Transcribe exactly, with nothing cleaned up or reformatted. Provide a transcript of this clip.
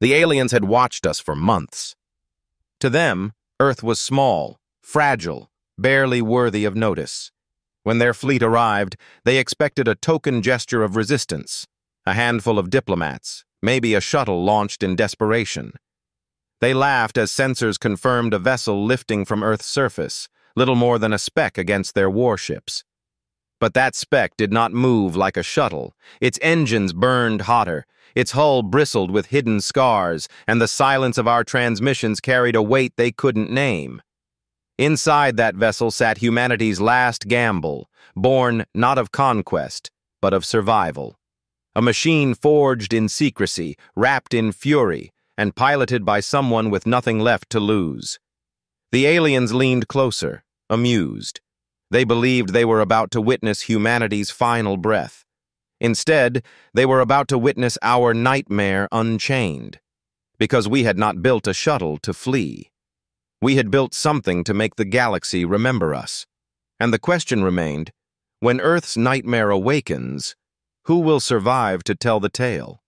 The aliens had watched us for months. To them, Earth was small, fragile, barely worthy of notice. When their fleet arrived, they expected a token gesture of resistance, a handful of diplomats, maybe a shuttle launched in desperation. They laughed as sensors confirmed a vessel lifting from Earth's surface, little more than a speck against their warships. But that speck did not move like a shuttle. Its engines burned hotter, its hull bristled with hidden scars, and the silence of our transmissions carried a weight they couldn't name. Inside that vessel sat humanity's last gamble, born not of conquest, but of survival. A machine forged in secrecy, wrapped in fury, and piloted by someone with nothing left to lose. The aliens leaned closer, amused. They believed they were about to witness humanity's final breath. Instead, they were about to witness our nightmare unchained, because we had not built a shuttle to flee. We had built something to make the galaxy remember us. And the question remained, when Earth's nightmare awakens, who will survive to tell the tale?